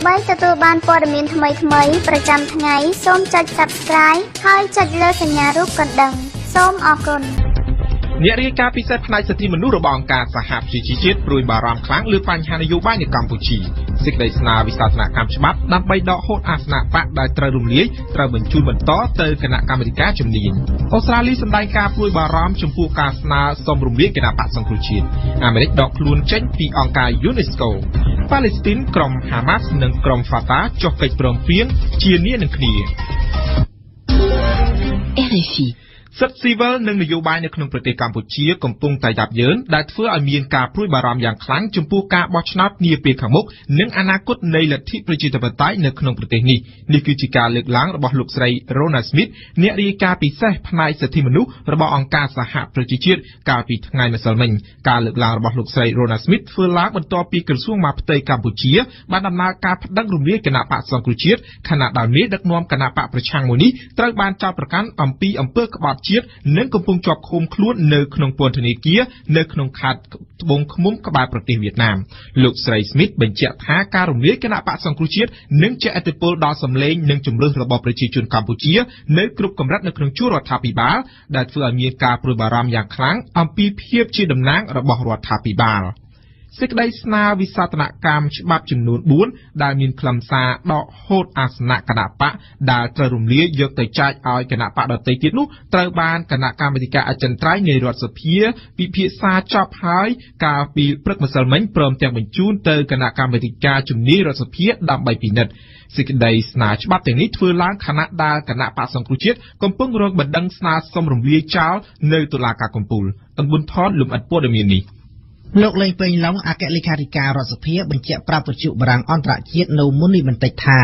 subscribe អ្នករាយការណ៍ពិសេសផ្នែកសិទ្ធិមនុស្សរបស់អង្គការសហប្រជាជាតិព្រួយបារម្ភខ្លាំងលើបញ្ហានយោបាយនៃកម្ពុជាសេចក្ដីស្នើវិសាស្ត្រកម្មច្បាប់ដើម្បីដកហូតអាសនៈបកដោយត្រូវរំលាយត្រូវបញ្ជូលបន្តទៅគណៈកម្មាធិការជំនាញអូស្ត្រាលីសម្ដែងការព្រួយបារម្ភចំពោះការស្នើសុំរំលាយគណៈបក្សសង្គ្រោះជាតិអាមេរិកដកខ្លួនចេញពីអង្គការ UNESCO ប៉ាឡេស្ទីនក្រុមហាម៉ាស់និងក្រុមហ្វាតាចុះកិច្ចព្រមព្រៀងជានានានឹងគ្នា និងកំពុងជាប់ឃុំខ្លួននៅក្នុងពន្ធនាគារនៅក្នុងខេត្តត្បូងឃ្មុំក្បែរប្រទេសវៀតណាមលោកស្រីស្មីតបញ្ជាក់ថាការរំលាយគណៈបក្សសង្គ្រោះជាតិនឹងជាឥទ្ធិពលដល់សម្លេងនិងជំរឿនរបស់ប្រជាជនកម្ពុជានៅគ្រប់កម្រិតនៅក្នុងជួររដ្ឋាភិបាល សេចក្តីស្នើវិសាស្ត្រកម្មច្បាប់ចំនួន 4 លោកលេងពេញឡុងអគ្គលេខាធិការរដ្ឋសភាបញ្ជាក់ប្រាប់វិទ្យុបារាំងអន្តរជាតិនៅមុននេះបន្តិចថា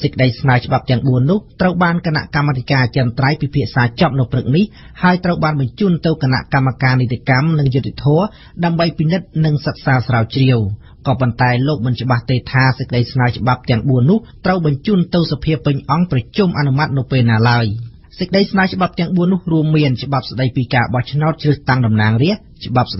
សេចក្ដីស្នើច្បាប់ទាំង 4 នោះត្រូវបានគណៈកម្មាធិការចន្ទ្រៃពិភាក្សាចប់នៅព្រឹកនេះហើយត្រូវបានបញ្ជូនទៅគណៈកម្មការនីតិកម្មនិងយុត្តិធម៌ដើម្បីពិនិត្យនិងសិក្សាស្រាវជ្រាវ ក៏ប៉ុន្តែលោកមិនច្បាស់ទេថាសេចក្ដីស្នើច្បាប់ទាំង 4 នោះត្រូវបញ្ជូនទៅសភាពេញអង្គប្រជុំអនុម័តនៅពេលណាឡើយ សេចក្តីស្នើច្បាប់ទាំង 4 នោះរួមមានច្បាប់ស្តីពីការបោះឆ្នោតជ្រើសតាំងតំណាងរាស្ត្រ ខ្លឹមស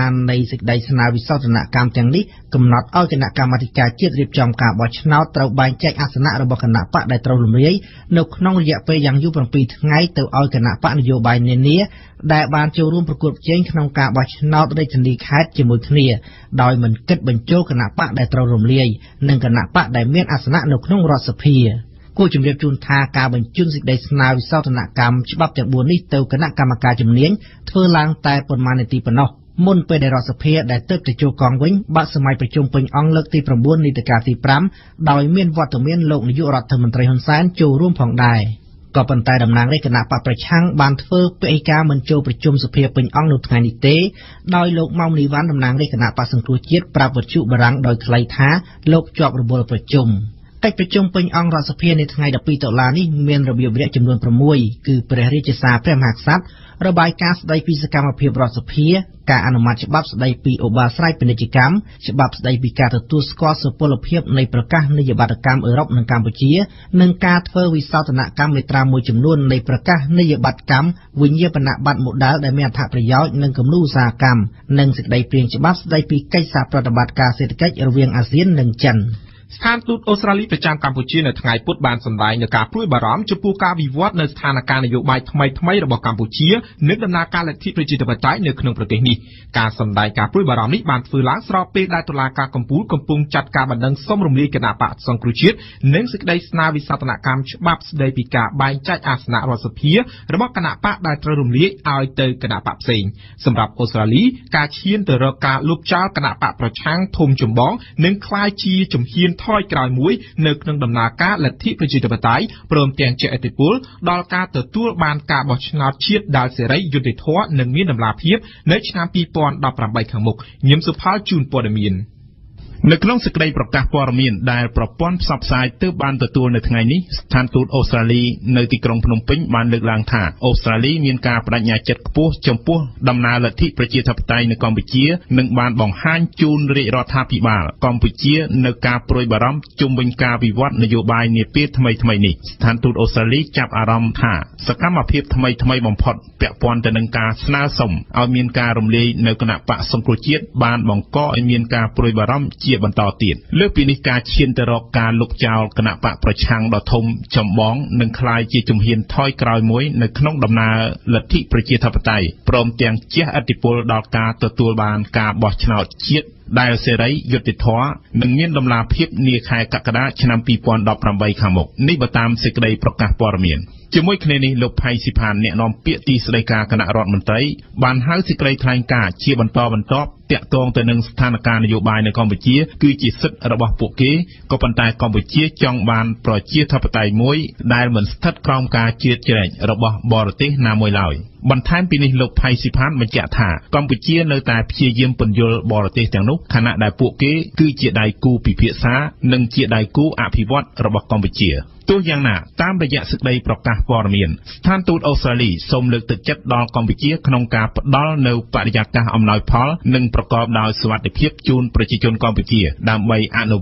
ារនៃសេចក្តីស្នើវិសោធនកម្មទាំងនេះកំណត់ឲ្យគណៈកម្មាធិការជាតិរៀបចំការបោះឆ្នោតត្រូវបែងចែកអាសនៈរបស់គណៈបកដែលត្រូវរំលាយនៅក្នុងរយៈពេលយ៉ាងយូរ 7 ថ្ងៃទៅឲ្យគណៈបកនយោបាយនានាដែលបានចូលរួមប្រកួតប្រជែងក្នុងការបោះឆ្នោតរេចនីខេត្តជាមួយគ្នាដោយមិនគិតបញ្ចូលគណៈបកដែលត្រូវរំលាយនិងគណៈបកដែលមានអាសនៈនៅក្នុងរដ្ឋសភា គូជំរាបជូនថាការបញ្ជូនសេចក្ដីស្នើវិសោធនកម្មច្បាប់ទាំង កិច្ចប្រជុំពេញអង្គរដ្ឋសភានៅថ្ងៃ 12 តុលានេះមានរបៀបរៀបចំនួន 6 គឺព្រះរាជសារព្រះមហាក្សត្រ ស្ថានទូតអូស្ត្រាលីប្រចាំកម្ពុជានៅថ្ងៃពុធបានសម្ដែងនៅការព្រួយបារម្ភចំពោះការវិវត្តនៅស្ថានភាពនយោបាយថ្មីថ្មីរបស់កម្ពុជា ក្រោយមួយនៅក្នុងដំណើរការលទ្ធិប្រជាធិបតេយ្យព្រមទាំងជាឥទ្ធិពលដល់ការទទួលបានការបោះឆ្នោតជាតិដោយសេរីយុត្តិធម៌និងមានតម្លាភាពនៅឆ្នាំ 2018 ខាងមុខ ខ្ញុំសុផលជួនព័ត៌មាន ជាបន្តទៀតលើពីនេះការឈានទៅរកការលុកចោលគណៈបកប្រឆាំងដ៏ធំចម្បងនឹងក្លាយជាជំហានថយក្រោយមួយនៅក្នុងដំណើរលទ្ធិប្រជាធិបតយ្យព្រមទាំងជះឥទ្ធិពលដល់ការបោះឆ្នោតជាតិ ដែលសេរីយុត្តិធម៌និងមានតម្លាភាពនីខែកក្កដាឆ្នាំ បន្ថែមពីនេះលោកផៃស៊ីផានបញ្ជាក់ថាកម្ពុជានៅតែព្យាយាមពន្យល់បរទេសទាំងនោះខណៈដែលពួកគេគឺជាដៃគូពិភាក្សានិងជាដៃគូអភិវឌ្ឍរបស់កម្ពុជា ទោះយ៉ាងណាតាមរយៈសេចក្តីប្រកាសព័ត៌មានស្ថានទូតអូស្ត្រាលីសូមលើកទឹកចិត្តដល់កម្ពុជាក្នុងការផ្តល់នៅបរិយាកាសអំណោយផលនិងប្រកបដោយសុវត្ថិភាពជូនប្រជាជនកម្ពុជា ពិចារណាឡើងវិញនៅអ្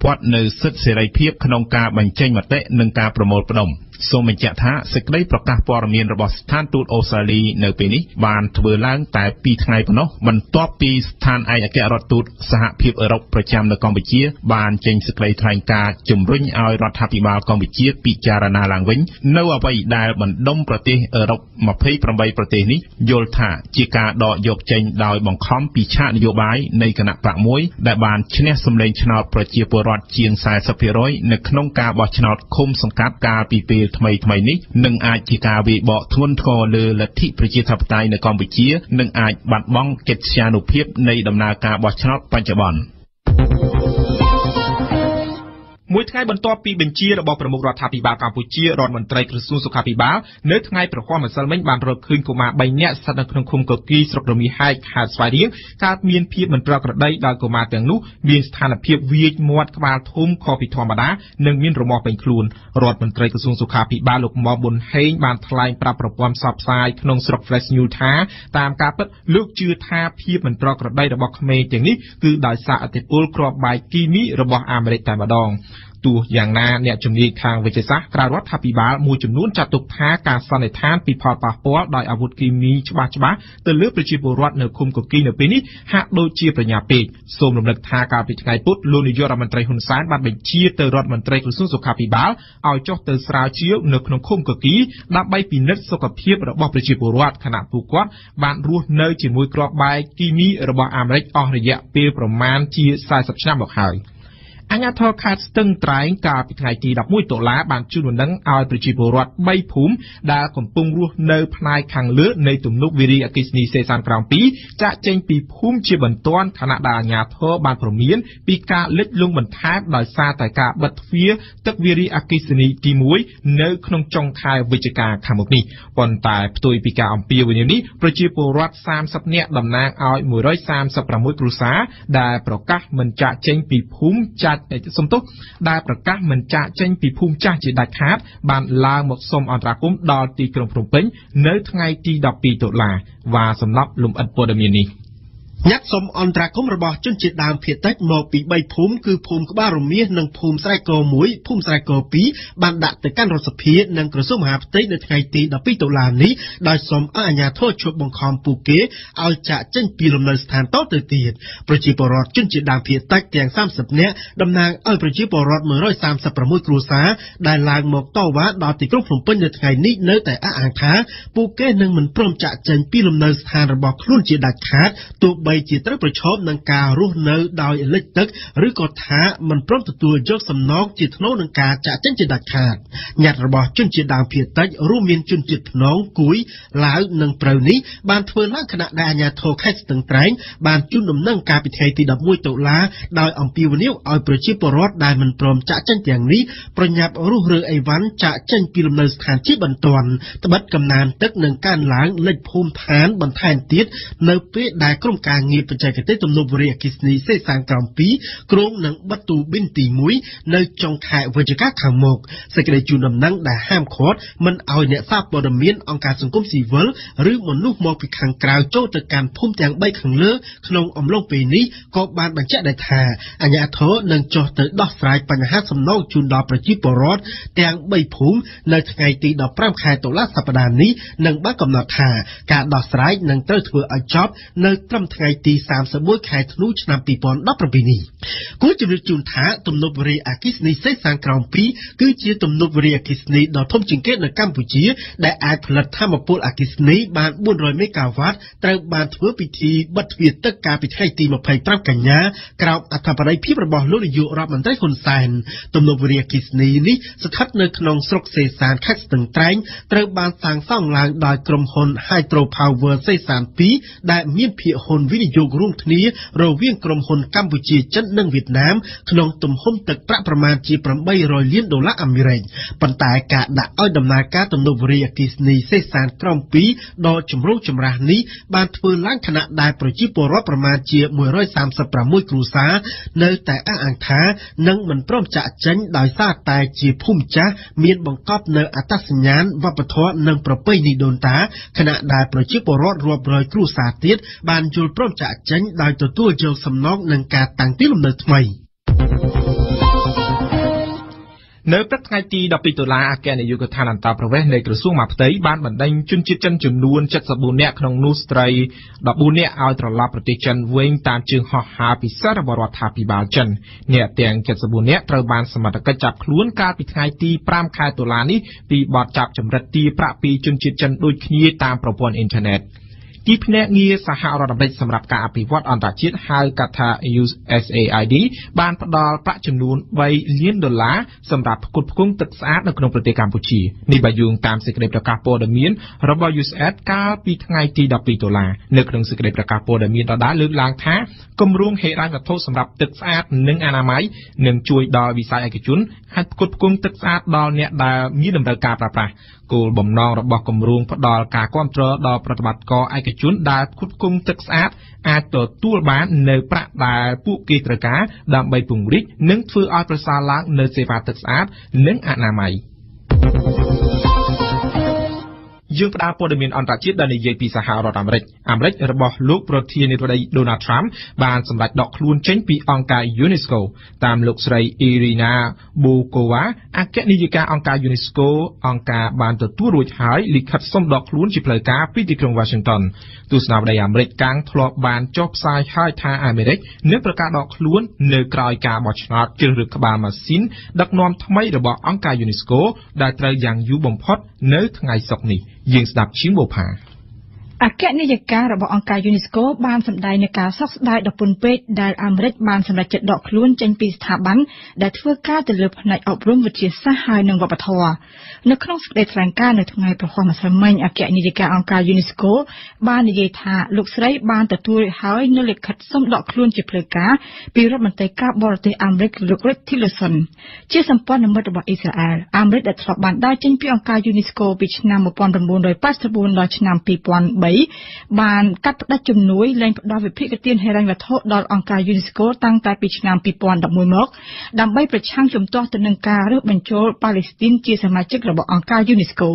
វីដែលបណ្ដុំប្រទេសអឺរ៉ុប មួយថ្ងៃបន្ទាប់ពីបញ្ជារបស់ប្រមុខរដ្ឋាភិបាលកម្ពុជារដ្ឋមន្ត្រីក្រសួងសុខាភិបាល ទោះយ៉ាងណាអ្នកជំនាញខាងវិទ្យាសាស្ត្រក្រៅរដ្ឋាភិបាលមួយចំនួនចាត់ទុកថាការសន្និដ្ឋានពីផលប៉ះពាល់ដោយអាវុធគីមីច្បាស់ៗទៅលើប្រជាពលរដ្ឋនៅឃុំកុកីនៅពេលនេះហាក់ដូចជាបញ្ញាពេក អាញាធរខាតស្ទឹងត្រែងកាលពីថ្ងៃទី 11 ដុល្លារបានជួលដំណឹងឲ្យប្រជាពលរដ្ឋ 3 ភូមិដែលកំពុងរស់នៅផ្នែកខាងលើនៃទំនប់វារីអគ្គិសនីសេសានក្រោម ដែលប្រកាសមិនចាក់ចេញពីភូមិចាស់ជាដាច់ខាតបានឡើងមកសុំអន្តរាគមន៍ដល់ទីក្រុងភ្នំពេញនៅថ្ងៃទី 12 ដុល្លារ ញាក់សុំអន្តរាគមន៍របស់ជនជាតិដើមភាគតិចមកពី 3 ភូមិគឺភូមិក្បាលរមៀសនិងភូមិស្រែកក1 ភូមិស្រែកក2 បានដាក់ទៅកាន់រដ្ឋសភានិងក្រសួងមហាផ្ទៃនៅថ្ងៃទី 12 ដុល្លារនេះដោយសុំឲ្យអាជ្ញាធរជួបបង្ខំពួកគេឲ្យចាក់ចេញពីលំនៅឋានតទៅទៀតប្រជាពលរដ្ឋជនជាតិដើមភាគតិចទាំង 30 នាក់ តំណាងឲ្យប្រជាពលរដ្ឋ 136 គ្រួសារ ដែលឡើងមកតវ៉ាដល់ទីក្រុងភ្នំពេញនៅថ្ងៃនេះ នៅតែអះអាងថា ពួកគេនឹងមិនព្រមចាក់ចេញពីលំនៅឋានរបស់ខ្លួនជាដាច់ខាត បីជាត្រូវប្រឈមនឹងការរស់នៅដោយលិចទឹកឬក៏ថាមិនព្រមទទួលយកសំណងជាថ្នូរនឹងការចាក់ចេញជាដាច់ខាតញ៉ាត់របស់ជនជាតិដើមភាគតិចរួមមានជនជាតិភ្នំង គួយ ឡាវ និងប្រៅនេះបានធ្វើឡើងខណៈដែលអាជ្ញាធរខេត្តស្ទឹងត្រែងបានជូនដំណឹងការពិធីទី 11 តុលាដោយអំពាវនាវឲ្យប្រជាពលរដ្ឋដែលមិនព្រមចាក់ចេញទាំងនេះប្រញាប់រុះរើអីវ៉ាន់ចាក់ចេញពីលំនៅឋានជាបន្ទាន់ត្បិតកំណានទឹកនឹងកើនឡើងលេចភូមិឋានបន្ថែមទៀតនៅពេលដែលក្រុមការ ការងារបច្ចេកទេសទំនប់វារីអគ្គិសនីសេសានក្រំ2ក្រុងនិងបាត់ទូប៊ីនទី1នៅចុងខែវិច្ឆិកាខាងមុខសេចក្តីជូនដំណឹងដែលហាមឃាត់មិនឲ្យអ្នកសារព័ត៌មានអង្គការសង្គមស៊ីវិលឬមនុស្សមកពីខាងក្រៅចូលទៅកាន់ភូមិទាំង3ខាងលើក្នុងអំឡុងពេលនេះក៏បានបញ្ជាក់ដែរថាអាជ្ញាធរនឹងចុះទៅដោះស្រាយបញ្ហាសំណងជូនដល់ប្រជាពលរដ្ឋទាំង3ភូមិនៅថ្ងៃទី15ខែតុលាសប្តាហ៍នេះនិងបានកំណត់ថាការដោះស្រាយនឹងត្រូវធ្វើឲ្យចប់នៅត្រឹមថ្ងៃទី31ខែធ្នូឆ្នាំ2017នេះគូជម្រាបជូនថាទំនប់វារីអគ្គិសនីសេសានក្រំ2គឺជាទំនប់វារីអគ្គិសនីដ៏ធំជាងគេនៅកម្ពុជាដែលអាចផលិតថាមពលអគ្គិសនីបាន400 មេហ្គាវ៉ាត់ត្រូវបានធ្វើពិធីបិទទ្វារទឹកកាលពីថ្ងៃទី25កញ្ញាក្រោមអធិបតីភាពរបស់លោកនាយករដ្ឋមន្ត្រីហ៊ុនសែនទំនប់វារីអគ្គិសនីនេះស្ថិតនៅក្នុងស្រុកសេសានខេត្តស្ទឹងត្រែងត្រូវបានសាងសង់ឡើងដោយក្រុមហ៊ុន Hydro Power សេសាន2ដែលមានភាគហ៊ុនវិនិយោគរួមគ្នារវាងក្រុមហ៊ុនកម្ពុជាចិននិងវៀតណាមក្នុងទំហំទឹកប្រាក់ប្រមាណជា$800 លានអាមេរិកប៉ុន្តែការដាក់ឲ្យដំណើរការទំនប់វារីអគ្គិសនីសេសានក្រំ2ដ៏ចម្រូងចម្រាសនេះបានធ្វើឡើងខណៈដែលប្រជាពលរដ្ឋប្រមាណជា136គ្រួសារនៅតែអះអាងថានឹងមិនព្រមចាក់ចេញដោយសារតែជាភូមិចាស់មានបង្កប់នៅអត្តសញ្ញាណវប្បធម៌និងប្រពៃណីដូនតាខណៈដែលប្រជាពលរដ្ឋរាប់រយគ្រួសារទៀតបានយល់ព្រមចាក់ចេញដោយទទួលយកសំណងនិងការតាំងទីលំនៅថ្មីនៅព្រឹកថ្ងៃទី12តុលាអគ្គនាយកដ្ឋានអន្តរប្រវេសន៍នៃក្រសួងមហាផ្ទៃបានបណ្ដេញជនជាតិចិនចំនួន74នាក់ក្នុងនោះស្ត្រី14នាក់ឲ្យត្រឡប់ប្រទេសចិនវិញតាមជើងហោះហើរពិសេសរបស់រដ្ឋាភិបាលចិនអ្នកទាំង74នាក់ត្រូវបានសមត្ថកិច្ចចាប់ខ្លួនកាលពីថ្ងៃទី5ខែតុលានេះពីបទចាប់ចម្រិតទារប្រាក់ពីជនជាតិចិនដូចគ្នាតាមប្រព័ន្ធអ៊ីនធឺណិតទីភ្នាក់ងារសហរដ្ឋអាមេរិកសម្រាប់ការអភិវឌ្ឍអន្តរជាតិហៅកាត់ថា USAID បានផ្ដល់ប្រាក់ចំនួន$3 លានសម្រាប់ផ្គត់ផ្គង់ទឹកស្អាតនៅក្នុងប្រទេសកម្ពុជានេះបើយោងតាមសេចក្តីប្រកាសព័ត៌មានរបស់ USAID កាលពីថ្ងៃទី12តុលានៅក្នុងសេចក្តីប្រកាសព័ត៌មានដដែលលើកឡើងថាគម្រោងហិរញ្ញវត្ថុសម្រាប់ទឹកស្អាតនិងអនាម័យនឹងជួយដល់វិស័យឯកជនឲ្យផ្គត់ផ្គង់ទឹកស្អាតដល់អ្នកដែលមានតម្រូវការប្រើប្រាស់គោលបំណងរបស់គម្រោងផ្ដល់ការគាំទ្រដល់ប្រតិបត្តិការឯកជនដែលផ្គត់ផ្គង់ទឹកស្អាតអាចទទួលបាននៅប្រាក់ដែលពួកគេត្រូវការដើម្បីពង្រីកនិងធ្វើឲ្យប្រសើរឡើងនៅសេវាទឹកស្អាតនិងអនាម័យយើងផ្ដល់ព័ត៌មានអន្តរជាតិដែលនិយាយពីសហរដ្ឋអាមេរិករបស់លោកប្រធានាធិបតី Donald Trump បានសម្រេចដកខ្លួនចេញពីអង្គការ UNESCO តាមលោកស្រី Irina Bokova អគ្គនាយិកាអង្គការ UNESCO អង្គការបានទទួលរួចហើយលិខិតសុំដកខ្លួនជាផ្លូវការពីទីក្រុង Washington ទស្សនាវដ្តីអាមេរិកកាំងធ្លាប់បានចុះផ្សាយហើយថាអាមេរិកនឹងប្រកាសដកខ្លួននៅក្រោយការបោះឆ្នោតជ្រើសរើសក្បាលម៉ាស៊ីនដឹកនាំថ្មីរបស់អង្គការ UNESCO ដែលត្រូវយ៉ាងយូរបំផុតនៅថ្ងៃសុក្រនេះយើងស្ដាប់ឈីមបូផាអគ្គនាយិការបស់អង្គការ UNESCO បានសម្ដែងនឹងការសោកស្ដាយដ៏ពន់ពេកដែលអាមេរិកបានសម្រេចចិត្តដកខ្លួនចេញពីស្ថាប័នដែលធ្វើការទៅលើផ្នែកអប់រំវិទ្យាសាស្ត្រហើយនិងវប្បធម៌នៅក្នុងសេចក្តីថ្លែងការណ៍នៅថ្ងៃប្រហោះម្សិលមិញអគ្គនាយិកាអង្គការ UNESCO បាននិយាយថាលោកស្រីបានទទួលហើយនូវលិខិតសុំដកខ្លួនជាផ្លូវការពីរដ្ឋមន្ត្រីការបរទេសអាមេរិកលោក Rex Tillerson ជាសម្ព័ន្ធមិត្តរបស់អ៊ីស្រាអែលអាមេរិកដែលធ្លាប់បានដើរចេញពីអង្គការ UNESCO ពីឆ្នាំ1984ដល់ឆ្នាំ2003បានកាត់ផ្តាច់ជំនួយលែងផ្ដល់វិភាគទានហិរញ្ញវត្ថុដល់អង្គការ UNESCO តាំងតែពីឆ្នាំ2011មកដើម្បីប្រឆាំងជំទាស់ទៅនឹងការរើសបញ្ចូលប៉ាឡេស្ទីនជាសមាជិករបស់អង្គការ UNESCO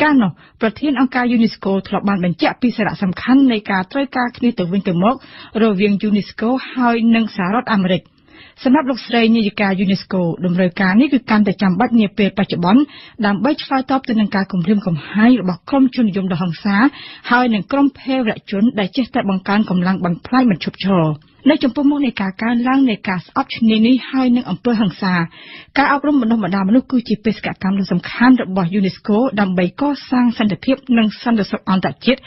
កាលនោះប្រធានអង្គការ UNESCO ធ្លាប់បានបញ្ជាក់ពីសារៈសំខាន់នៃការត្រូវការគ្នាទៅវិញទៅមករវាង UNESCO ហើយនិងសហរដ្ឋអាមេរិកសម្រាប់លោកស្រីនាយិកា UNESCO តម្រូវការនេះគឺកាន់តែចាំបាច់នាពេលបច្ចុប្បន្នដើម្បីឆ្លើយតបទៅនឹងការគំរាមកំហែងរបស់ក្រុមជននិយមដ៏ហិង្សាហើយនិងក្រុមភេរវជនដែលចេះតែបង្កើនកម្លាំងបំផ្លាញមិនឈប់ឈរនៅចំពោះមុខនៃការកើនឡើងនៃការស្អប់ឈ្នានីសហើយនិងអំពើហិង្សាការអប់រំបណ្ដុះបណ្ដាលមនុស្សគឺជាបេសកកម្មដ៏សំខាន់របស់ UNESCO ដើម្បីកសាងសន្តិភាពនិងសន្តិសុខអន្តរជាតិ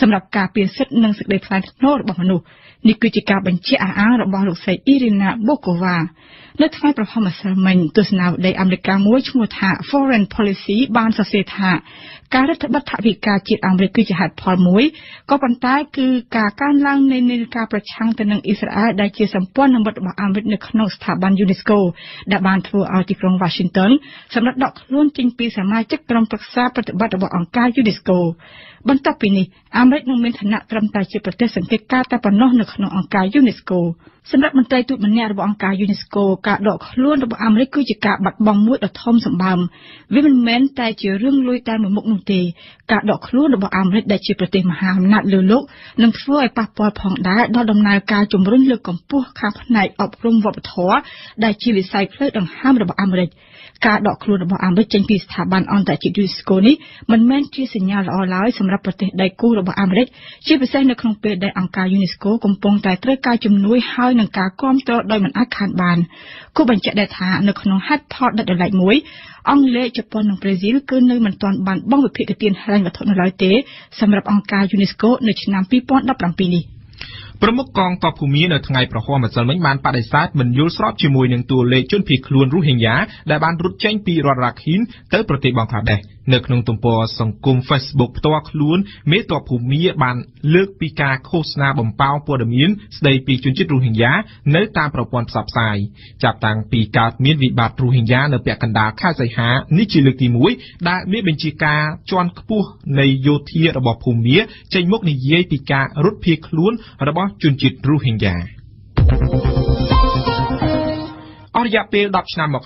សម្រាប់ការពារសិទ្ធិនិងសេចក្តីថ្លៃថ្នូររបស់មនុស្សនេះគឺជាការបញ្ជាក់អះអាងរបស់លោកស្រី Irina Bokova នៅថ្ងៃប្រហោះម្សិលមិញទស្សនាវដ្តីអាមេរិកមួយឈ្មោះថា Foreign Policy បានសរសេរថាការរដ្ឋបတ်ថវិកាជាតិអាមេរិកគឺជាហេតុផលមួយក៏ប៉ុន្តែគឺការកើនឡើងនៃនានាការប្រឆាំងទៅនឹងអ៊ី Israel ការដកខ្លួនរបស់អាមេរិកជាវិស័យផ្លូវដង្ហើមរបស់អាមេរិក ប្រមុខកងទ័ពភូមានៅថ្ងៃប្រហោះម្សិលមិញបានបដិសេធមិនយល់ស្របជាមួយនឹងតួលេខជនភៀសខ្លួនរូហិញ៉ាដែលបានរត់ចេញពីរដ្ឋរ៉ាខីនទៅប្រទេសបង់ក្លាដេសនៅក្នុងទំព័រសង្គម Facebook ផ្ទាល់ខ្លួនមេតបភូមាបានលើកពីការឃោសនាបំផោងព័ត៌មានស្ដីពីជនជាតិរូហិញ៉ានៅតាមប្រព័ន្ធផ្សព្វផ្សាយចាប់តាំងពីកើតមានវិបត្តិរូហិញ៉ានៅពាក់កណ្ដាលខែសីហានេះជាលើកទី 1 ដែលមានបញ្ជីការជន់ខ្ពស់នៃយោធារបស់ភូមាចេញមកនិយាយពីការរត់ភៀសខ្លួនរបស់ជនជាតិរូហិញ៉ា រយៈពេល កាហ្សាសដ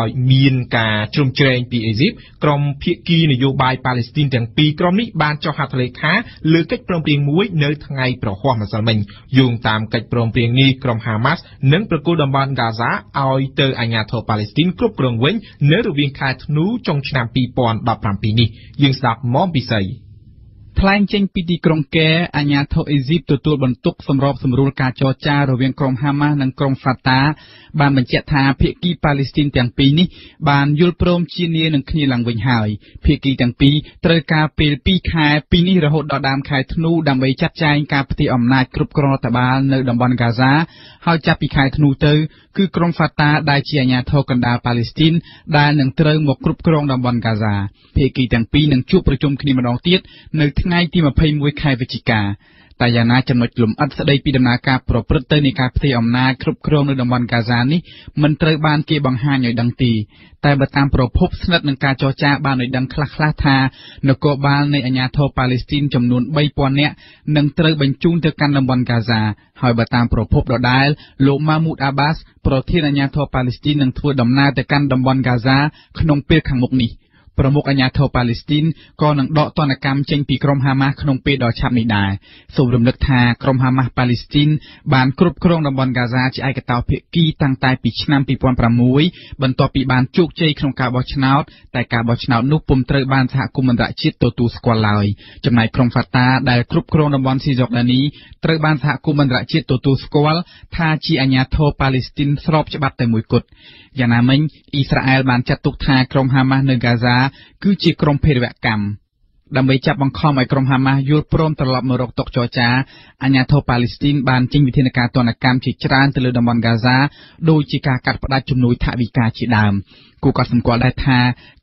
ោយមានការជ្រុំជ្រែងពីអេស៊ីបក្រុមភាគីនយោបាយប៉ាឡេស្ទីនទាំងពីរក្រុមនេះបានចុះហត្ថលេខាលើកិច្ចព្រមព្រៀងមួយនៅថ្ងៃប្រហោះម្សិលមិញយោងតាមកិច្ចព្រមព្រៀងនេះក្រុមហាម៉ាស់នឹងប្រកួតតំបន់កាហ្សាឲ្យទៅអាជ្ញាធរប៉ាឡេស្ទីនគ្រប់គ្រងវិញនៅរវាងខែធ្នូចុងឆ្នាំ 2017 ផ្លានចេញពីទីក្រុងកែអាញាធរអេស៊ីបទទួលបន្ទុកសម្របសម្រួលការចរចារវាងក្រុមហាម៉ាស់និងក្រុមហ្វាតាបានបញ្ជាក់ថាភាគីប៉ាឡេស្ទីនទាំងពីរនេះបានយល់ព្រមជានានឹងគ្នាឡើងវិញហើយភាគីទាំងពីរត្រូវការពេល 2 ខែ ពីនេះរហូតដល់ដើមខែធ្នូដើម្បីចាត់ចែងការប្រតិអំណាចគ្រប់គ្រងតំបន់កាហ្សាហើយចាប់ពីខែធ្នូទៅគឺក្រុមហ្វាតាដែលជាអាញាធរកណ្ដាលប៉ាឡេស្ទីនដែលនឹងត្រូវមកគ្រប់គ្រងតំបន់កាហ្សា តាយាណាចំណុចលំអិតស្ដីពីដំណើរការប្រព្រឹត្តទៅនៃការផ្ទៃអំណាចគ្រប់គ្រងនៅតំបន់កាហ្សានេះមិនត្រូវបានគេបង្ហាញឲ្យដឹងទេតែបើតាមប្រភពស្និទ្ធនឹងការចរចាបានឲ្យដឹងខ្លះៗថានគរបាលនៃអាញាធរប៉ាឡេស្ទីនចំនួន 3 ពាន់នាក់នឹងត្រូវបញ្ជូនទៅកាន់តំបន់កាហ្សាហើយបើតាមប្រភពដដែលលោកម៉ាមូតអាបាសប្រធានអាញាធរប៉ាឡេស្ទីន ក៏នឹងដកទណ្ឌកម្មចេញពីក្រុមហាម៉ាស់ក្នុងពេលដ៏ឆាប់នេះដែរ គឺជាក្រុមភេរវកម្ម ដើម្បីចាប់បង្ខំឲ្យក្រុមហាម៉ាស់យល់ព្រមត្រឡប់មករកតុកចរចាអាញាធរប៉ាឡេស្ទីនបានចេញវិធានការទណ្ឌកម្មជាច្រើនទៅលើតំបន់កាហ្សាដោយជាការកាត់ផ្ដាច់ជំនួយថវិកាជាដើមគូកត់សម្គាល់ដែរថា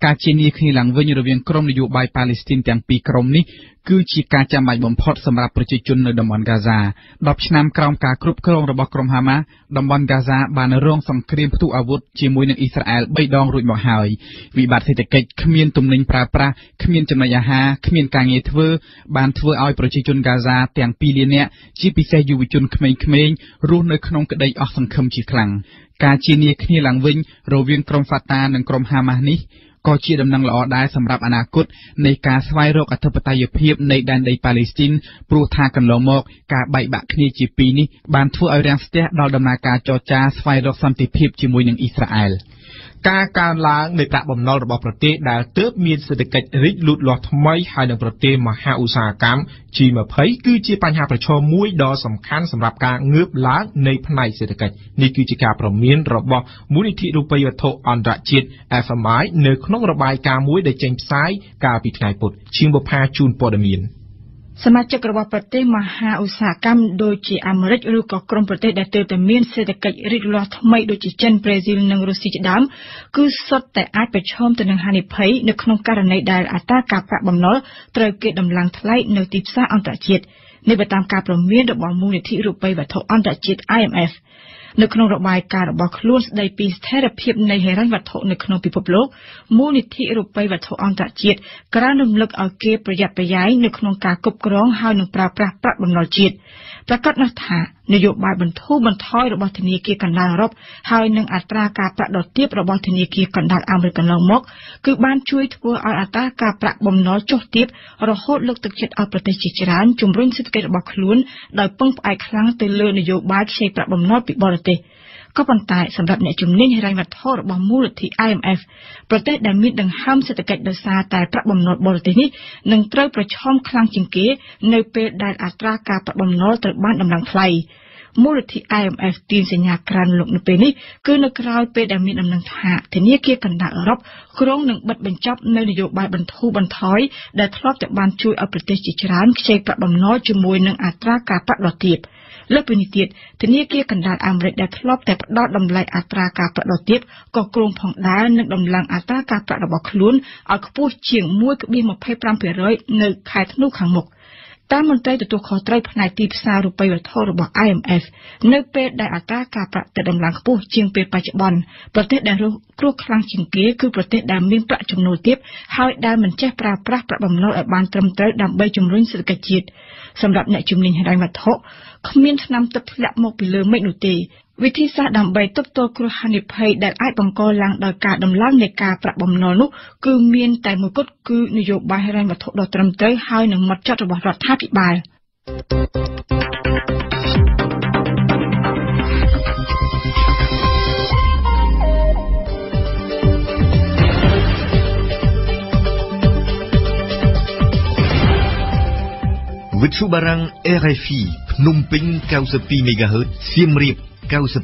ការជានេះគ្រឿងឡើងវិញរវាងក្រុមនយោបាយប៉ាឡេស្ទីនទាំងពីរក្រុមនេះគឺជាការចាំបាច់បំផុតសម្រាប់ប្រជាជននៅតំបន់កាហ្សាដប់ឆ្នាំក្រោមការគ្រប់គ្រងរបស់ក្រុមហាម៉ាស់តំបន់កាហ្សាបានរងសង្គ្រាមផ្ទុះអាវុធជាមួយនឹងអ៊ីស្រាអែល 3 ដងរួចមកហើយវិបត្តិសេដ្ឋកិច្ចគ្មានទំនិញប្រើប្រាស់គ្មានចំណាយអាហារគ្មានការងារធ្វើបានធ្វើឲ្យប្រជាជនកាហ្សាទាំងពីរលានអ្នក ជា ពិសេសយុវជនកាហ្សាទាំងពីរលានអ្នកជាពិសេសយុវជនខ្មែររស់នៅក្នុងក្តីអស់សង្ឃឹមជាខ្លាំងការជានេះគ្នាឡើងវិញរវាងក្រុមហ្វាតានិងក្រុមហាម៉ាស់នេះក៏ជាដំណឹងល្អដែរសម្រាប់អនាគតនៃការស្វែងរកអធិបតេយ្យភាពនៃដែនដីប៉ាឡេស្ទីនព្រោះថាកន្លងមកការបែកបាក់គ្នាជាពីរនេះបានធ្វើឲ្យរាំងស្ទះដល់ដំណើរការចរចាស្វែងរកសន្តិភាពជាមួយនឹងអ៊ីស្រាអែល ការកាលឡើងនៃប្រាក់បំណុលរបស់ប្រទេសដែលទើបមានសេដ្ឋកិច្ចរីកលូតលាស់ថ្មីហើយនឹងប្រទេសមហាឧស្សាហកម្ម G20 គឺជាបញ្ហាប្រឈមមួយដ៏សំខាន់សម្រាប់ការងើបឡើងនៃផ្នែកសេដ្ឋកិច្ចនេះគឺជាការព្រមានរបស់មូលនិធិរូបិយវត្ថុអន្តរជាតិ FMI នៅក្នុងរបាយការណ៍មួយដែលចេញផ្សាយកាលពីថ្ងៃពុធ ជាង 1 ខែវិច្ឆិកា สมาชิกระบบประเทศมหาอุตสาหกรรมโดยจีอเมริกหรือก็กลุ่มประเทศได้เติบโตมีเศรษฐกิจริดรอดไม่โดยจีเช่นบราซิลนังรัสเซียดำคือสดแต่อาจไปชมตัวนังฮันนิภัยในขนมการในได้อัตราการปรับบำนอเตรเกตดำลังทลายในทิพย์ซาอันตรจิตในประตามการประเมินระบบมูลนิธิรูปไปแบบทอันตรจิต IMF ในขนมระบายการระบบคลื่นได้ปีเทอร์เพียบในเฮรันวัตถุในขนมพิภพโลกมูลนิธิรูปไปแบบทอันตรจิตกระนำเลิกเอาเก็บประหยัดประหยัยในขนมการกบกร้องหาหนึ่งปราบประบำนอจิตประกาศนักฐานนโยบายบรรทุบบรรท้อยระบบธนีเกียกันดารรบหายหนึ่งอัตราการประดดเทียบระบบธนีเกียกันดารอเมริกันลงมกคือบ้านช่วยทัวร์อัตราการประบำนอจดเทียบระหดเลิกตึกจัดเอาประเทศจีจานจุ่มรุ่นสิทธิการระบบคลุ้นโดยป้องไอครั้งตื่นเลือนโยบายใช้ประบำนอปิบอลเตก็ปัญหาสำหรับในจุ่มเน้นให้รายวัดท่อระบบมูลนิธิ IMF ประเทศดันมิดดังห้ามเศรษฐกิจโดยซาแต่ประบำนอดบอลเตนี้หนึ่งเตยประชอมคลังจิงเก๋ในเปิดได้อัตราการประบำนอดตระบ้านดำลังไพรมูลนิธิ IMF ตีนสัญญาการลงในปีนี้คือในคราวเป็นดำเนินดำเนินทางเทเนียเกี่ยกันดารบโครงหนึ่งบัดบรรจับในนโยบายบรรทุบันท้อยได้ครอบจากบ้านช่วยเอาประเทศจีนใช้ประบำน้อยจมวยหนึ่งอัตราการประดดทิพย์เลือกปณิทิตเทเนียเกี่ยกันดารอเมริกได้ครอบแต่ประดดำลายอัตราการประดดทิพย์ก็กรงผ่องด้านหนึ่งดำลังอัตราการประดบคลุ้นเอาขบูเฉียงมวยกับบีหมกไพ่ปรามเผยร้อยในขายธนูขังหมกตามมติตัวขอไตรภายตีพซารูปแบบท่อระบบ IMF ในเปิดได้อัตราการประแต่ดำลังผู้เชียงเป็นปัจจุบันประเทศได้รู้ครัวคลังจิงเก๋คือประเทศได้มีประจำนวนทิพย์หายได้เหมือนแจ้ปราประประบำนออบานตรมเตยดำใบจุ่มรุ่นเศรษฐกิจสำหรับในจุ่มนินไรวัตถุขมิ้นนำตะพละโมกิเลไม่หนุตีวิธีสร้างดำใบตบโตครัวฮันนิภัยได้ไอ้บังกอลังโดยการดำลังในการประบำนอนุคือเมียนแต่มือก็คือนโยบายไรวัตถุดอกตรมเตยหายหนึ่งมัดจัดระบบรัฐทัพอิบายวิทยุบารัง RFI พนมเพ็ญ 92 เมกะเฮิรตซ์ เสียมเรียบ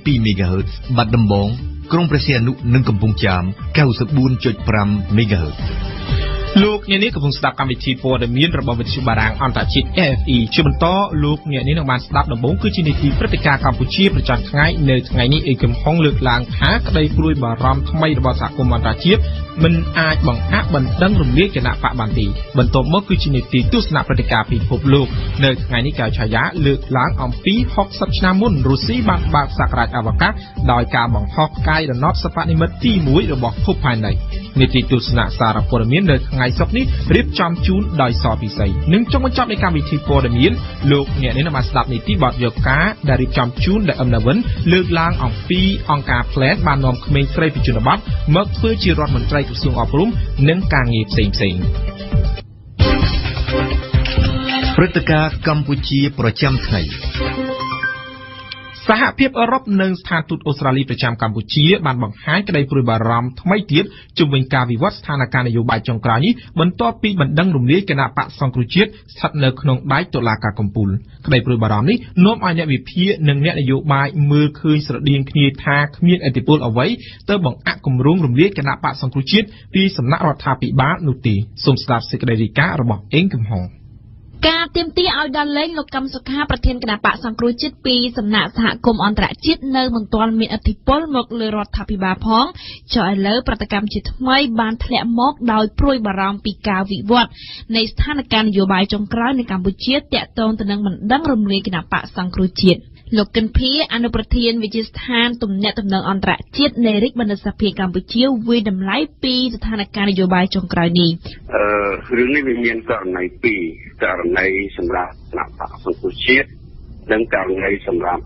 92 เมกะเฮิรตซ์ บัดดำบองกรุงประเทศอนุนึ่งกำปงจาม 94.5 เมกะเฮิรตซ์ลูกเนี่ยนี่กับผมสตาร์กรรมวิธีโปรดมีนระบบวิทยุบารางอันตรจิต RFI ชื่อมันต่อลูกเนี่ยนี่นักบาลสตาร์ดำบงคือจีนิธีปฏิกากัมพูชีประจันง่ายในไงนี่เอกมห้องเลือกลางหากระไดกลุยบารามทำไมระบบสากลอันตรจิตมันอาจบังอาจบันดังรุ่งเรียกขณะปะบันตีบรรทมเมื่อคือชินิตีตุสนาปฏิกาผีพบลูกในไงนิกาชายะเลือกล้างอมปีฮอกสับชนามุนรูซีบางบางสักราชอวกาศดอยกาบังฮอกไกดนอฟสปานิมัตตีมุ้ยระบบพบภายในนิติตุสนาสารพลเมียนในไงซอกนี้รีบจำจูนดอยซอพิไซหนึ่งจงมันจับในการวิธีพลเมียนลูกเนี่ยในนามสลับนิติบอดโยกาได้รีบจำจูนได้อำนาจวันเลือกล้างอมปีองกาเพลสบานนอมเมนเตรปิจุนบัตเมื่อเพื่อจีรอนมันเตรกระทรวงออกรุ่มเนื่องการเงียบเสียงพฤติกรรมกัมพูชีประจำไทยสหภาพอรบหนึ่งสถานทูตออสเตรเลียประจำกัมพูชีบานบังหายกระไดปรุบารามทำไมเทียดจุ่มเวงการวิวัฒนาการนโยบายจงกรานนี้บรรทอปีบรรดังรุ่มเลี้ยกณะปะสังครุจิตสัตว์เนรขนมได้ตุลากากรปูลกระไดปรุบารามนี้น้อมอันเนวิพีหนึ่งเนนโยบายมือคืนสระเดียงคณีทาขมีนอติปูลเอาไว้เตอบังอักกำรุงรุ่มเลี้ยกณะปะสังครุจิตปีสำนักรัฐาปิบานุตีสมสลับสิกระไดริการะบบเอ็งกำหงการเตรียมตีเอาดันเล่งโลกกรรมสุขาประเทศกระปะสังครุจิตปีสำนักสหกรมอันตรจิตเนอมณฑลมีอธิปลมกเรือรถทัพิบาพ้องจอยเลือประตกรรมจิตไม่บานแถลมกดาวปลุยบารามปีกาวิวัฒในสถานการณ์นโยบายจงกรานในกัมพูชีแตะตรงตะนังมันดังรำเรียกระปะสังครุจิตโลกกันพีอนุประเทศวิจิสถานตุ่มเนตตุ่มเนืองอันตรจิตในริกบรรดาสภากัมพูชีวีดำไล่ปีสถานการณ์นโยบายจงกรานนี้เรื่องนี้เป็นเงินการในปีการในสำหรับนักปราชญ์สังคมชีตและการในสำหรับ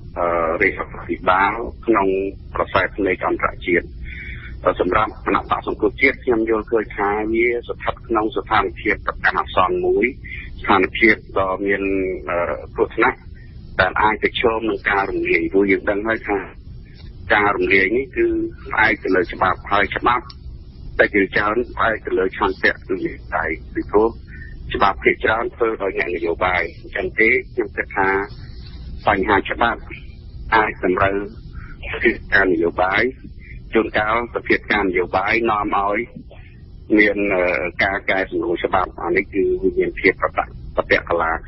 เรื่องผิดบ้าขนมประสาทในการตระเจียนสำหรับนักปราชญ์สังคมชีตที่ยังโยเคยท้าวิสถัดขนมสถานเพียบกับการอักษรมุ้ยสถานเพียบต่อเงินโฆษณาแต่ไอ้จะชมในการรุ่งเรืองดูอย่างดังให้ค่ะการรุ่งเรืองนี่คือไอ้จะเลยฉบับไอ้ฉบับแต่กิจการไอ้จะเลยชันเตะดูอย่างใดสิทุกฉบับกิจการเพื่อเราอย่างนโยบายจันเตยยังจะหาปัญหาฉบับไอ้สำหรับกิจการนโยบายจนการสภาการนโยบายนอมเอาเรียนการสนุนฉบับอันนี้คือเรียนเพียบประดับประเดกลาข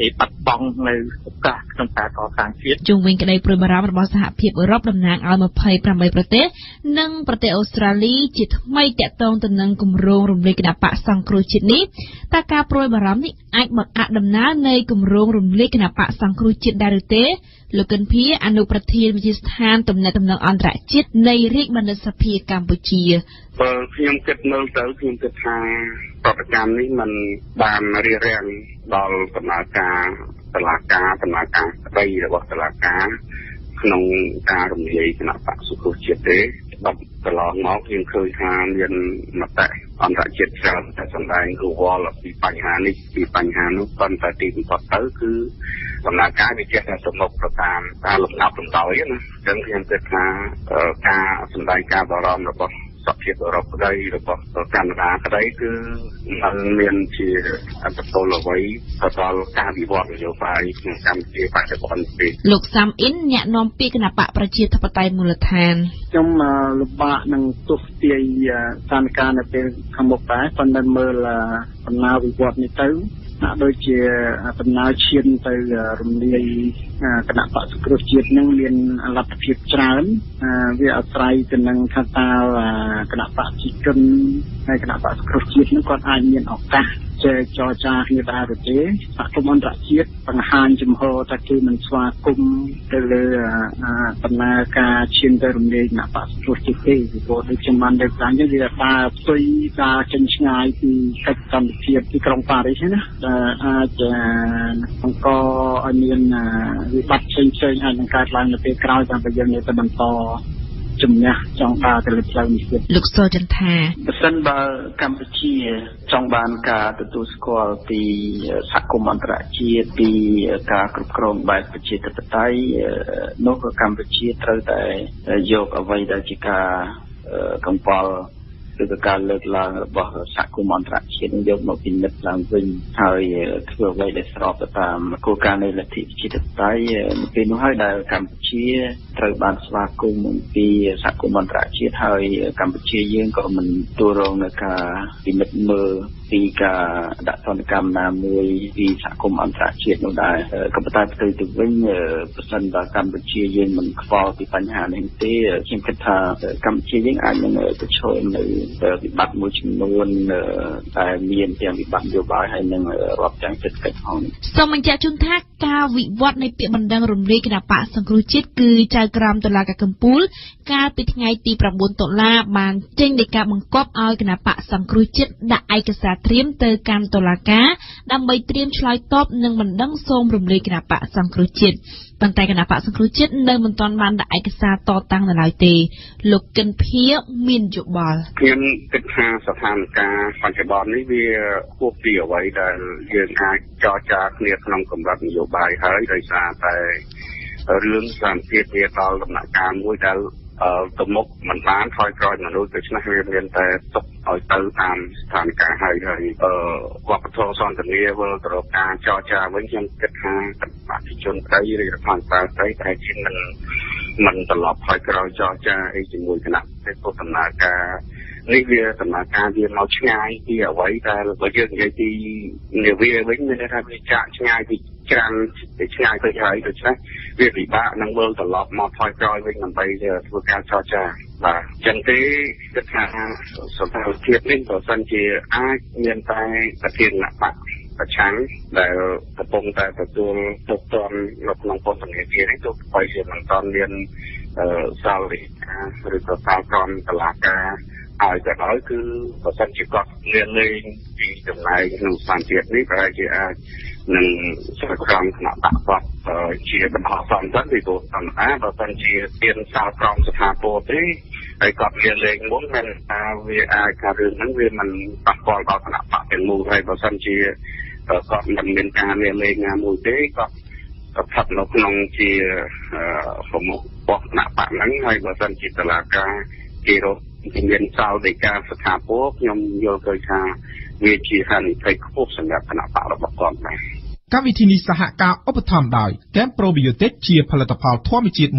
បបកម្មនេះมันបានរៀបរៀងដល់ដំណើរការតឡាការ សភាពអឺរ៉ុបទៅរបស់កាណាដាក្តីគឺមានជាអត្តពលអ្វីទៅដល់ការវិវត្តនយោបាយក្នុងកម្ពុជាបច្ចុប្បន្ននេះលោកសាមអ៊ីនអ្នកនាំពាក្យគណៈបកប្រជាធិបតយមូលដ្ឋាន ដោយជាដំណើរឈានទៅរំលាយគណៈបកសង្គ្រោះជាតិនឹងមានលັດធិភាពច្រើនវាអាស្រ័យទៅនឹងថាតើគណៈបកប្រជាជនហើយគណៈបកសង្គ្រោះជាតិនោះគាត់អាចមានឱកាសចូលចរចាគ្នាដែរឬទេ អាចបង្កឲ្យមានវិបត្តិផ្សេងៗអាចនឹងកើតឡើងនៅពេលក្រោយតាមរយៈនេះទៅបន្តជំនះចង់ការទៅលើផ្លូវនេះទៀតលោកសូចន្ទថាប្រសិនបើកម្ពុជាចង់បានការទទួលស្គាល់ពីសហគមន៍អន្តរជាតិពីការគ្រប់គ្រងបែបប្រជាធិបតេយ្យនោះក៏កម្ពុជាត្រូវតែយកអ្វីដែលជាការកម្មក ឬក៏ការលើកឡើងរបស់សហគមន៍អន្តរជាតិយកមកពិនិត្យឡើងវិញហើយធ្វើអ្វីដែលស្របទៅតាមគោលការណ៍នៃលទ្ធិប្រជាធិបតេយ្យនៅពេលនោះហើយដែលកម្ពុជាត្រូវបានស្វាគមន៍ពីសហគមន៍អន្តរជាតិហើយកម្ពុជាយើងក៏មិនទួលរងនឹងការវិនិច្ឆ័យមើលពីការដាក់ទណ្ឌកម្មណាមួយពីសហគមន៍អន្តរជាតិនោះដែរក៏ប៉ុន្តែផ្ទុយទៅវិញប្រសិនបើកម្ពុជាយើងមិនខ្វល់ពីបញ្ហានេះទេខ្ញុំគិតថាកម្ពុជាយើងអាចនឹងប្រឈមនៅ វិបត្តិមួយចំនួនតែមានទាំងវិបត្តិនយោបាយហើយនិងរដ្ឋទាំងទឹក តែគណៈបក្សសង្គ្រោះជាតិនៅមិនទាន់បានដាក់ឯកសារតតាំងនៅឡើយទេលោកកិនភៀមមានយោបល់ខ្ញុំគិតថាស្ថានភាពបច្ចុប្បន្ននេះវាគួរពីអ្វីដែលយើងអាចចរចាគ្នាក្នុងកម្រិតនយោបាយហើយដោយសារតែរឿងសន្តិភាពវាដល់ដំណាក់កាលមួយដែល ទៅតាមស្ថានភាពហើយវប្បធម៌សន្តិភាពទៅប្រកាសចរចាវិញខ្ញុំគិតថា បាទចឹងទេគឺថាសន្តិភាពនេះបើសិនជាអាចមានតែប្រធានបកប្រឆាំងដែលកំពុងតែទទួលទុកទណ្ឌក្នុងប៉ុស្តិ៍សភាជាតិឬក៏សាលក្រមតុលាការឲ្យទៅដល់គឺបើសិនជាគាត់មានលេងពីចំណាយក្នុងសន្តិភាពនេះប្រហែលជាអាចនឹង ជាបន្តសន្តិភាពទៅគាត់មានលេងមុនមិនថាវាអាចកើតឡើងវិញវាមិនប៉ះពាល់ដល់គណៈបកទាំងមូលហើយបើសិនជាគាត់មិនមានការលេងណាមួយទេគាត់ស្ថិតនៅក្នុងជាប្រមុខរបស់គណៈបកហ្នឹងហើយបើសិនជាតឡាការគេរកមានសោលដីកាស្ថាពកខ្ញុំយល់ឃើញថាវាជាហានិភ័យខ្ពស់សម្រាប់គណៈបករបស់គាត់ដែរ Các vị thính giả cao ấp tham đại, kém probiotic chiaផលិតផលធម្មជាតិ 100%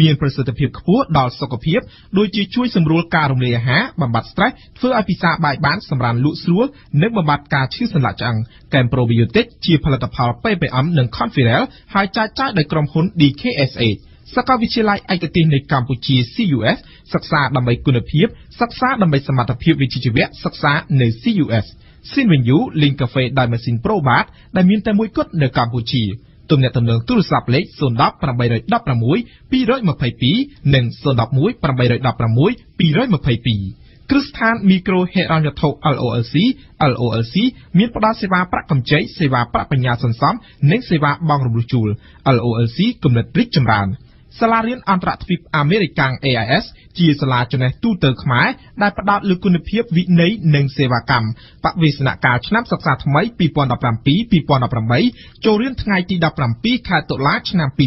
មានប្រសិទ្ធភាពខ្ពស់ដល់សុខភាពដូចជាជួយសម្រួលការរំលាយអាហារបំបត្តិ stress ធ្វើឲ្យពិសាបាយបានសម្រានលក់ស្រួលនិងបំបត្តិការឈឺសន្លាក់ឆ្អឹងកែម probiotic ជាផលិតផល PPM និង Conferel ហើយចែកចាយដោយក្រុមហ៊ុន DKSHសាកលវិទ្យាល័យឯកទេសនៃកម្ពុជា CUS សិក្សាដើម្បីគុណភាពសិក្សាដើម្បីសមត្ថភាពវិជ្ជាជីវៈសិក្សានៅ CUS ស៊ីនវិញយូ Link Cafe ដោយម៉ាស៊ីន Probat ដែលមានតែមួយគត់នៅកម្ពុជាទំនាក់ទំនងទូរស័ព្ទលេខ010 816 222និង011 816 222គ្រឹះស្ថានមីក្រូហិរញ្ញវត្ថុ LOLC មានផ្តល់សេវាប្រាក់កម្ចីសេវាប្រាក់បញ្ញាសន្សំនិងសេវាបង់រំលោះជួល LOLC គំនិតរីកចម្រើនសាលារៀនអន្តរជាតិអាមេរិកាំង AIS ជាសាលាចំណេះទូទៅខ្មែរដែលផ្តោតលើគុណភាពវិន័យនិងសេវាកម្មបវិសនកាលឆ្នាំសិក្សាថ្មី 2017-2018 ចូលរៀនថ្ងៃទី17 ខែតុលា ឆ្នាំ2017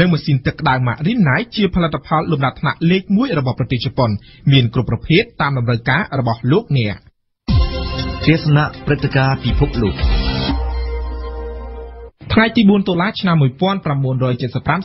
និងម៉ាស៊ីនទឹកក្តៅ Marinai ជាផលិតផលលំដាប់ថ្នាក់លេខ1របស់ប្រទេសជប៉ុនមានគ្រប់ប្រភេទតាមតម្រូវការរបស់លោកអ្នកជាស្នាក់ព្រឹត្តិការណ៍ពិភពលោកថ្ងៃទី4តុលាឆ្នាំ1975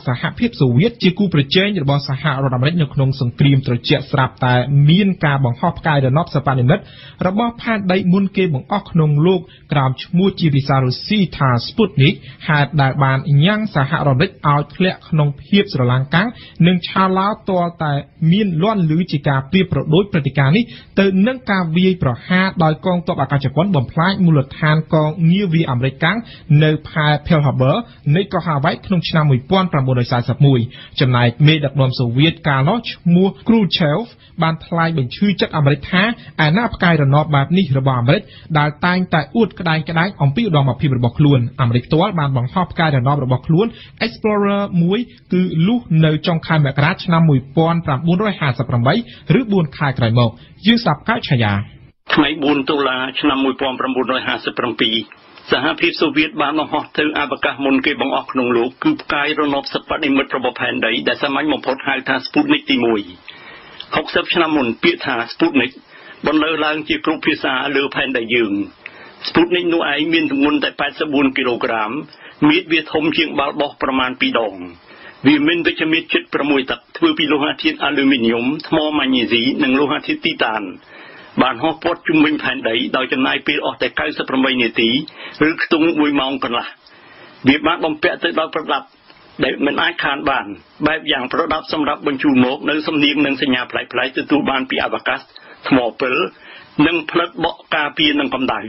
សហភាពសូវៀតជាគូប្រជែងរបស់សហរដ្ឋអាមេរិកនៅក្នុងសង្គ្រាមត្រជាក់ស្រាប់តែមានការបង្ហោះផ្កាយរណបសិប្បនិម្មិតរបស់ផែនដីមុនគេបង្អស់ក្នុងលោកក្រោមឈ្មោះជាភាសារុស្ស៊ីថា Sputnik ហេតុដែលបានញ៉ាំងសហរដ្ឋអាមេរិកឲ្យធ្លាក់ក្នុងភាពស្រឡាំងកាំងនិងឆាឡាទាល់តែមានលាន់ឮជាការព្រៀបប្រដូចព្រឹត្តិការណ៍នេះទៅនឹងការវាយប្រហារដោយកងទ័ពអាកាសជប៉ុនបំផ្លាញមូលដ្ឋានកងនាវាអាមេរិកកាំងនៅផែនPearl Harbor នៃកោះហាវ៉ៃក្នុងឆ្នាំ1941ចំណែកមេដឹកនាំសូវៀតកាលនោះឈ្មោះ Khrushchev បានថ្លែងបញ្ឈឺចិត្តអាមេរិកថាអាណាផ្កាយរណបបែបនេះរបស់អាមេរិកដែលតែងតែអួតក្តែងក្តាយអំពីឧត្តមភាពរបស់ខ្លួនអាមេរិកផ្ទាល់បានបង្ហោះផ្កាយរណបរបស់ខ្លួន Explorer 1គឺលុះនៅចុងខែមករាឆ្នាំ1958ឬ4ខែក្រោយមកយឺសាប់កៅឆាយាថ្ងៃ4តុលាឆ្នាំ1957សហភាពសូវៀតបានបង្ហោះទៅអវកាសមុនគេបង្អស់ក្នុងលោកគឺផ្កាយរណបសិប្បនិម្មិតរបស់ផែនដីដែលសាមញ្ញបំផុតហៅថា Sputnik ទី1 60ឆ្នាំមុនពាក្យថា Sputnik បន្លឺឡើងជាគ្រប់ភាសាលើផែនដីយើង Sputnik នោះឯងមានទម្ងន់តែ84គីឡូក្រាមមាឌវាធំជាងបាល់បោះប្រមាណ2ដងវាមានវិជ្ជមាត្រជិត6ទឹកធ្វើពីលោហៈធាតុអាលូមីញ៉ុមថ្មម៉ាញ៉េស៊ីនិងលោហៈធាតុទីតានបានហោះព័ទ្ធជុំវិញផែនដីដោយចំណាយពេលអស់តែ98នាទីឬខ្ទង់1ម៉ោងកន្លះវាបានបំពាក់ទៅដោយប្រដាប់ដែលមិនអាចខានបានបែបយ៉ាងប្រដាប់សម្រាប់បញ្ជូនមកនៅសំនៀងនិងសញ្ញាប្លែកៗទទួលបានពីអវកាសថ្មពិលនិងផ្លិតបកការពារនឹងកម្ដៅ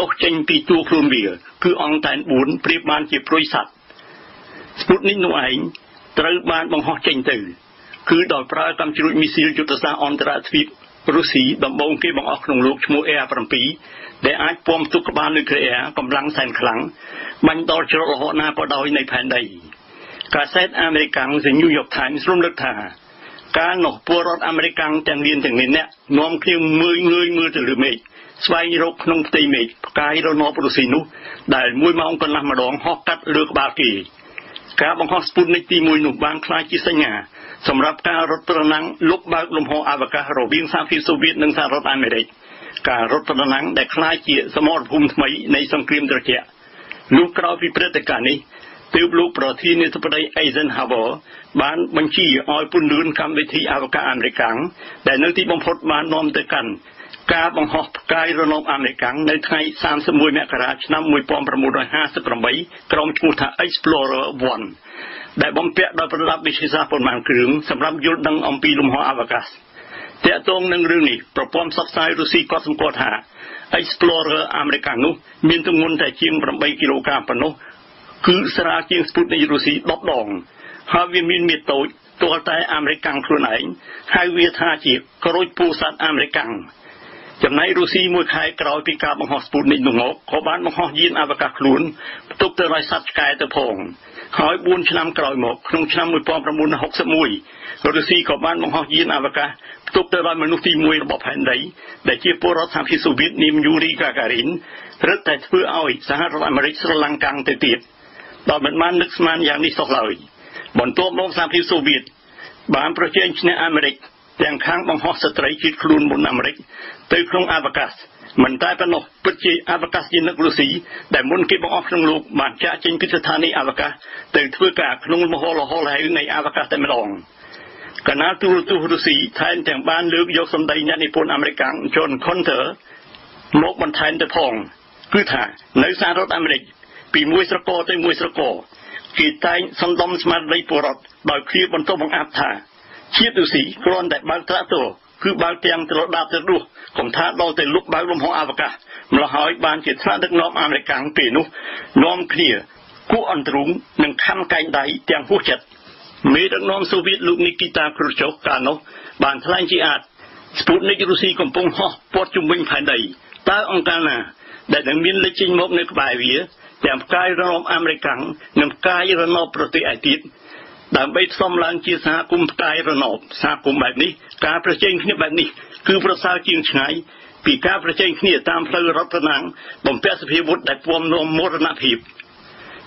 ដុះចេញពីតួខ្លួនវាគឺអង្គតែន4ប្រៀបបានជាព្រុយសត្វស្ពុតនេះនោះឯងត្រូវបានបង្ហោះចេញទៅគឺដោយប្រើកម្មជ្រួចមីស៊ីលយុទ្ធសាស្ត្រអន្តរជាតិរុស្ស៊ីដំបូងគេបង្អស់ក្នុងលោកឈ្មោះ AR-7 ដែលអាចពំទុកក្បាលនុយក្លេអ៊ែរកម្លាំងសែនខ្លាំងបាញ់ដល់ជ្រុលរហូតណាក៏ដោយនៃផែនដីកាសែតអាមេរិកThe New York Times រំលឹកថាកាលនោះពលរដ្ឋអាមេរិកទាំងលានទាំងលានអ្នកនាំគ្នាងើយមើលទៅលើមេឃស្វែងរកក្នុងផ្ទៃមេឃផ្កាយរណបរុស្ស៊ីនោះដែល1ម៉ោងកន្លះម្ដងហោះកាត់លើក្បាលគេការបង្ហោះ Sputnik ទី1នោះបានក្លាយជាសញ្ញាសម្រាប់ការរត់ប្រណាំងលុបបើកលំហអវកាសរវាងសហភាពសូវៀតនិងសហរដ្ឋអាមេរិកការរត់ប្រណាំងដែលក្លាយជាសមរភូមិថ្មីនៃសង្គ្រាមត្រជាក់លុះក្រោយពីព្រឹត្តិការណ៍នេះទើបលោកប្រធានាធិបតី Eisenhower បានបញ្ជាឲ្យពន្យល់កម្មវិធីអវកាសអាមេរិកដែលនៅទីបំផុតបាននាំទៅកាន់ការបង្ហោះផ្កាយរណបអាមេរិកនៅថ្ងៃ31មករាឆ្នាំ1958ក្រុមឈ្មោះថា Explorer 1ដែលបំពាក់ដោយប្រដាប់វិទ្យាសាស្ត្រប៉ុន្មានគ្រឿងសម្រាប់យល់ដឹងអំពីលំហអវកាសទាក់ទងនឹងរឿងនេះប្រព័ន្ធផ្សព្វផ្សាយរុស្ស៊ីក៏សម្គាល់ថា Explorer អាមេរិកនោះមានទម្ងន់តែជាង8គីឡូក្រាមប៉ុណ្ណោះគឺស្រាលជាង Sputnik រុស្ស៊ី10ដងហើយវាមានមាឌតូចទាល់តែអាមេរិកខ្លួនឯងហៅវាថាជាក្រូចពូសត្វអាមេរិកចំណែករុស្ស៊ីមួយខែក្រោយពីការបង្ហោះ Sputnik នោះមកក៏បានបង្ហោះយានអវកាសខ្លួនទុកទៅឲ្យសត្វឆ្កែទៅផងហើយ4ឆ្នាំក្រោយមកក្នុងឆ្នាំ1961រុស្ស៊ីក៏បានបង្ហោះយានអវកាសទុកទៅឲ្យមនុស្សទី1របស់ផែនដីដែលជាពលរដ្ឋសហភាពសូវៀតនាម Yuri Gagarin ព្រឹកតែធ្វើឲ្យសហរដ្ឋអាមេរិកស្រឡាំងកាំងទៅទៀតដល់មិនបាននឹកស្មានយ៉ាងនេះសោះឡើយបន្ទាប់មកសហភាពសូវៀតបានប្រជែងឈ្នះអាមេរិកទាំងខាងបង្ហោះស្ត្រីជាតិខ្លួនមុនអាមេរិកទៅក្នុងអវកាស Mình tại bên nó bất kỳ avocado in nước Lucy, đại môn kịp bằng option lục bản cha trên cái thằng này avocado, từ thưa cả không một hồ là những ngày avocado tại Melong. Cả nhà tu Lucy thay thành ban lưỡi dọc sông Tây nhà Nepal American John Hunter, một bàn thay từ phòng, cứ thả nơi xa đất America, bị mùi sọc co tới mùi sọc co, kỳ thay sông Đông Smart Lake Porot, bảo khi bàn tô bằng áp thả, chiếc Lucy còn đại ban tra tổ. Cứ bao tiền từ đó từ đủ, còn thà đo từ lúc bao lom hoa avocado, mà hỏi ban chỉ ra được nôm American tiền nu, nôm kia, cú ăn trúng, nâng khăm cánh đáy tiền hút chặt, mấy được nôm Soviet lúc Nikita Khrushchev cả nó, ban thay chỉ ăn, Sputnik Russia còn bung ho, bớt trung bình phải đầy, ta ông ta nà, để đảng viên lấy chính mốc nước bài vía, tiền cai ra nôm American, nâng cai ra nôm protein tiết. Đảng bây xóm lãng chia xa cùng tài ra nộp, xa cùng bạc ní, cá phá chênh khía bạc ní, cứ phá xa chiên cháy, vì cá phá chênh khía tam phá rốt ra nắng, bỏng phá xa phía vụt đại phôm nô mô ra nạp hiệp.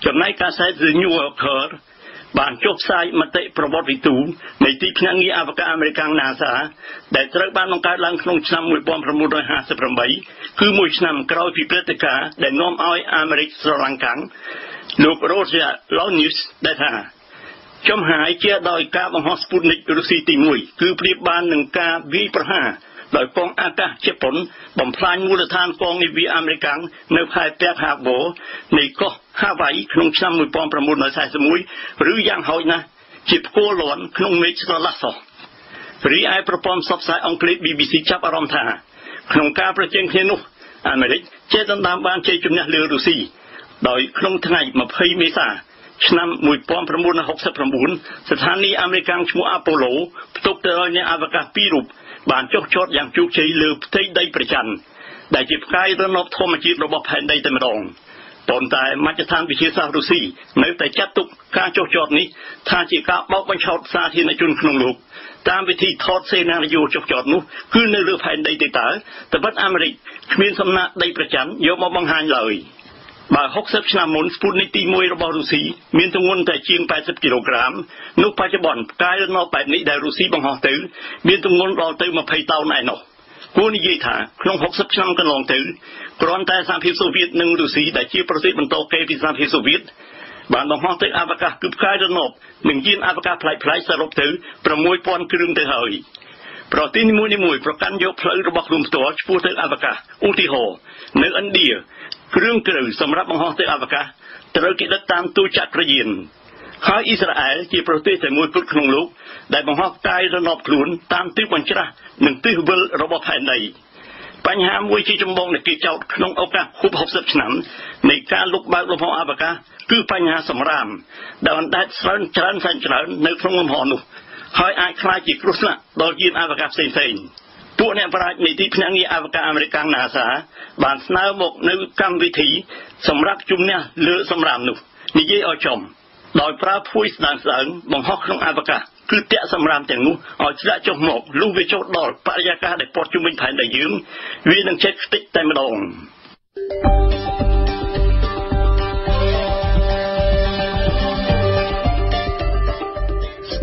Chẳng nay cá xe dưới nhu ở khớt, bản chốt sai mà tệ phá bọt vị tú, nấy tí khá nghi avocado American nà xa, đại trắc bán nông cá lãng nông trăm mùi bòm phá mùi đôi hạ xa phá bấy, cứ mùi trăm kháu phí phá cá, đại nôm oi Americ xa lãng cắn, lục Rosia Law News đại thà. Trong hai chia đòi ca bằng Sputnik Russia tìm mùi, cứ phía ban nâng ca vi phá hà, đòi con AK chế phốn, bằng phán mùa than con vi American, nếu hai phép hạ bố, này có hạ vãi, không trăm mùi bóng bà mùi nói sai xa mùi, rưu giang hỏi nà, chịp cô lộn, không mấy cho lạ sọ. Rí ai phá bóng sắp sai ông clip BBC chắp ở rộng thà, không ca phá chênh khế nụ, Americ, chế dân đám ban chế chùm nhạc lừa Russia, đòi không thay mà phây mê xa. Năm 1964 สถานีอเมริกันชื่ออพอลโลตกเตือนในอวกาศปีรูปบานจกชดอย่างจุกใจเลือบเที่ยได้ประจันได้จีบใครตอนนบทอมจีระบบแผ่นได้เต็มรองตอนตายมาจะทางวิเชียสารุสีในแต่จัดตุกการจกชดนี้ทางจีก้าบล็อกบัญชดซาที่ในจุนขนมลูกตามวิธีทอดเซนาโยจกชดนู้ขึ้นในเรือแผ่นได้ติดตาแต่บัดอเมริกมีสำนักได้ประจันยกมาบังหันเลยบ่าหกสิบชนามนสปุตนิตีมวยระบรุสีมีตัวงนแต่เชียง80กิโลกรัมนุกปัจจุบันกายนอแปดนี้ได้รุสีบังหอตื้อมีตัวงนรอตื้อมาภัยเตาไหนหนอกูนี่ยิ่งถ่าคลอง60ชนามกันลองตื้อกรอนแต่สามพิโซเวียตหนึ่งรุสีแต่เชียประสิทธิ์มันโตเกพิสามพิโซเวียตบางดอกหอตื้ออวกาศกึบกายนอหนึ่งยินอวกาศพลายสรุปตื้อประมวยปอนครึ่งตื้อเฮยปรตีนมวยประกันยกพลระบบรวมตัวผู้ตื้ออวกาศอุติโหเนื้ออันเดียเรื่องเกิดสำหรับมหาเตอวกาศแต่เราคิดได้ตามตัวจักรยินหาอิสราเอลที่ประเทศแต่มวยพุทธคงลุกได้มหาไตระนอบขลุ่นตามตื้อบัญชาหนึ่งตื้อเบลระบบภายในปัญหามวยที่จมบงในกิจเจ้าขนมอวกาศคุบหกสิบสนามในการลุกบาลลมหออวกาศคือปัญหาสมรามดังได้สร้างชั้นสันฉลาดในพระมหานุหายอายคลายจิตรุษละโดยยินอวกาศเซ็งตัวเนี่ยประหลาดในที่พนักงานอวกาศอเมริกันนาซาบานสนามบกในกรรมวิธีสำหรับจุ่มเนี่ยเลือสำรามหนุนิยอชมโดยพระผู้สนับสนุนบังฮอกของอวกาศคือเตะสำรามแต่งนุออกจากจมหมกลูกวิโชดดอลปริยากาได้ปลดจุ่มเป็นแผ่นได้ยืมวีนังเช็คติดแต่ไม่ลง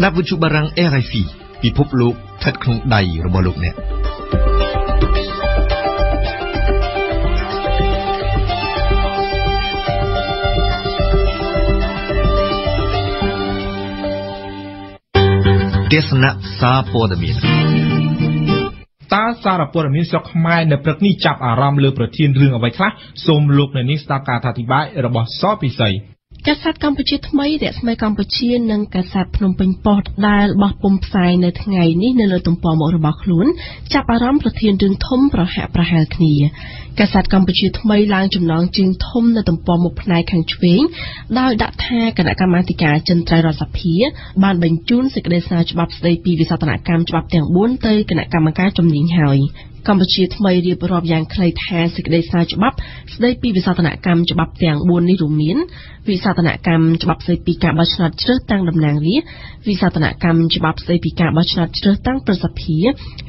นับวิจุบารังRFIพิภพโลกทัดคงใดระบบโลกเนี่ยเทศนาสาปดมินตาสารปดมินสกหมายในประเทศนี้จับอารามเลือประเทศเรื่องเอาไว้ครับสมลูกในนิสตาการธิบายระบบซอพิเศษกษัตริย์กัมพูชาทำไมเด็กสมัยกัมพูชานังกษัตริย์พนมเป็นปอดได้บักปมไซในทั้งไงนี้ในเรือตุ่มปอมอระบักลุ้นจับอารามประเทศดึงทมประหะประหะคณีกษัตริย์กัมพูชาทำไมล้างจำนองจึงทมในตุ่มปอมอพนายแข่งเฉวงได้ดัดแท้คณะกรรมการจันทรายรสเพียบานบรรจุนศึกเดชาฉบับสตรีปีวิสาตนากรรมฉบับแต่งบุญเตยคณะกรรมการจำเนียงหอยกัมพูชีทำไมเรียบรอบอย่างใครแทนศึกได้สายฉบับได้ปีวิสาตนากรรมฉบับแต่งบุญในรูมินวิสาตนากรรมฉบับได้ปีการบัชนัดเลือกตั้งดำเนินรีวิสาตนากรรมฉบับได้ปีการบัชนัดเลือกตั้งประสพี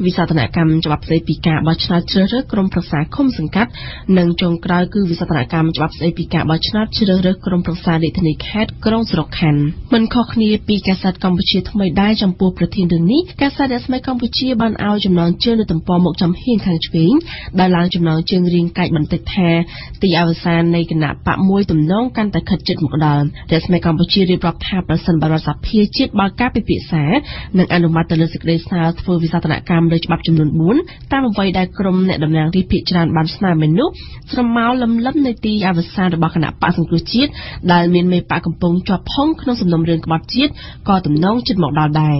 วิสาตนากรรมฉบับได้ปีการบัชนัดเลือกกรมประสาคมสังกัดหนึ่งจงกลายคือวิสาตนากรรมฉบับได้ปีการบัชนัดเลือกกรมประสาเดธนิคัดกรมสรคันมันข้อนี้ปีกษัตริย์กัมพูชีทำไมได้จำปูประเทศเดือนนี้กษัตริย์สมัยกัมพูชีบันเอาจำนวนเชื่อในตุ่มปอมกจำ ហ៊ាន ខាង ឆ្វេង ដោយ ឡើង ចំណង ជើង រាង កាយ បន្តិច ថា ទី អវសាន នៃ គណៈ បក មួយ ទំនង កាន់ តែ ខិត ជិត មក ដល់ រដ្ឋ ស្មី កម្ពុជា រៀប រាប់ ថា ប្រសិន បើ រដ្ឋ សភា ជាតិ បើ ការ ពិភាក្សា និង អនុម័ត ទៅ លើ សេចក្តី ស្នើ ធ្វើ វិសាស្ត្រនកម្ម លើ ច្បាប់ ចំនួន 4 តាម អ្វី ដែល ក្រុម អ្នក តំណាង រាស្ត្រ ភាគ ច្រើន បាន ស្នើ មេនោះ ស្រម មក លំលំ នៃ ទី អវសាន របស់ គណៈ បក សង្គ្រោះ ជាតិ ដែល មាន មេ បក កំពុង ជាប់ ផុង ក្នុង សំណុំ រឿង ក្បត់ ជាតិ ក៏ ទំនង ជិត មក ដល់ ដែរ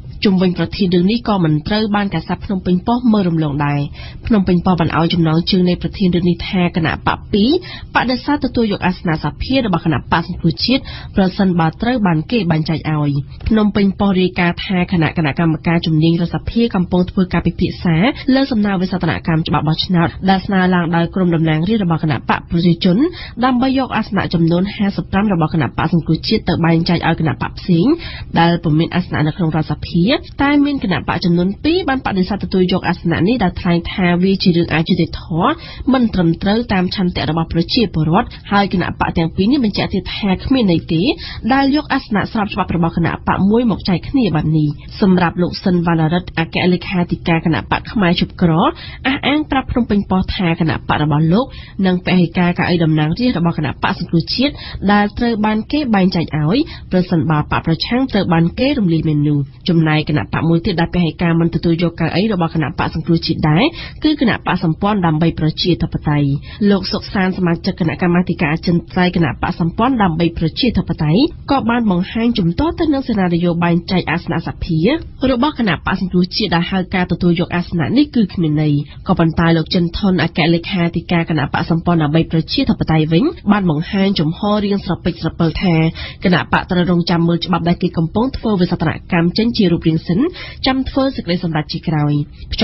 ជុំវិញប្រធានរឿងនេះក៏មិនត្រូវបានកាសបភ្នំពេញប៉ុស្មើរំលងដែរភ្នំពេញប៉ុស្បានឲ្យចំណងជើងនៃប្រធានរឿងនេះថាគណៈបក តែមានគណៈបកចំនួន មួយទៀតដែលប្រហែលការមិនទទួលយកកៅអីរបស់គណៈបកសង្គ្រោះជាតិដែរគឺគណៈបកសម្ព័ន្ធដើម្បីប្រជាធិបតយលោកសុកសានសមាជិកគណៈកម្មាធិការអចិន្ត្រៃយ៍គណៈបកសម្ព័ន្ធដើម្បីប្រជាធិបតយក៏បានបង្ហាញចំទាស់ទៅនឹងសេណារីយ៉ូបែងចែកអាសនៈសភារបស់គណៈបកសង្គ្រោះជាតិដែលហៅការទទួលយកអាសនៈនេះគឺគ្មានន័យក៏ប៉ុន្តែលោកចិនថនអគ្គលេខាធិការគណៈបកសម្ព័ន្ធដើម្បីប្រជាធិបតយវិញបានបង្ហាញចំហរៀងស្រពេចស្រពិលថាគណៈបកតររងចាំមើលច្បាប់ដែលគេកំពុងធ្វើវិសាស្ត្រកម្មចេញជារូបរាងសិន ចាំធ្វើសេចក្តីសម្រាប់ជាក្រោយ ប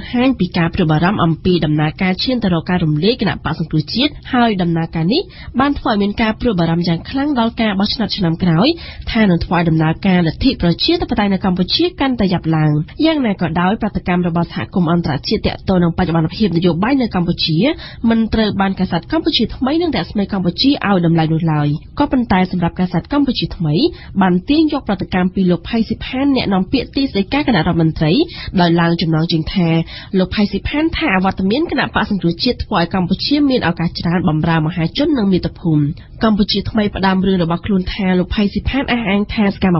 ង្ហាញពីការព្រួយបារម្ភអំពីដំណើរការឈានទៅរកការរំលាយគណៈបក្សសង្គ្រោះជាតិហើយដំណើរការនេះបានធ្វើឲ្យមានការព្រួយបារម្ភយ៉ាងខ្លាំងដល់ការបោះឆ្នោតឆ្នាំក្រោយថានឹងធ្វើឲ្យដំណើរការលទ្ធិប្រជាធិបតេយ្យនៅកម្ពុជាមិនត្រូវបានកាត់ផ្កាត់កម្ពុជាថ្មីនឹងអ្នកស្មីកម្ពុជាឲ្យដំណើរនោះឡើយក៏ប៉ុន្តែសម្រាប់ការកាត់កម្ពុជាថ្មីបានទាញយកប្រតិកម្មពីលោក ផៃ ស៊ីផាន ថាអវត្តមានគណៈបក្សសង្គ្រោះជាតិធ្វើឲ្យកម្ពុជាមានឱកាសច្រើនបំរើមហាជននិងមាតុភូមិកម្ពុជាថ្មីផ្ដាំរឿងរបស់ខ្លួនថាលោក ដែលទទួលបាននូវការប្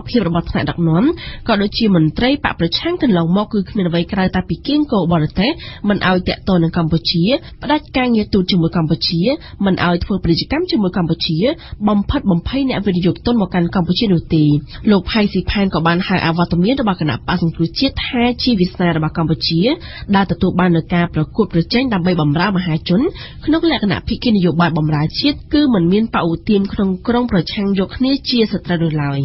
រកួតប្រជែងដើម្បីបម្រើមហាជនក្នុងលក្ខណៈភិក្ខុនយោបាយបម្រើជាតិគឺមិនមានបឧទានក្នុងក្រុងប្រឆាំងយកគ្នាជាសត្រូវនោះឡើយ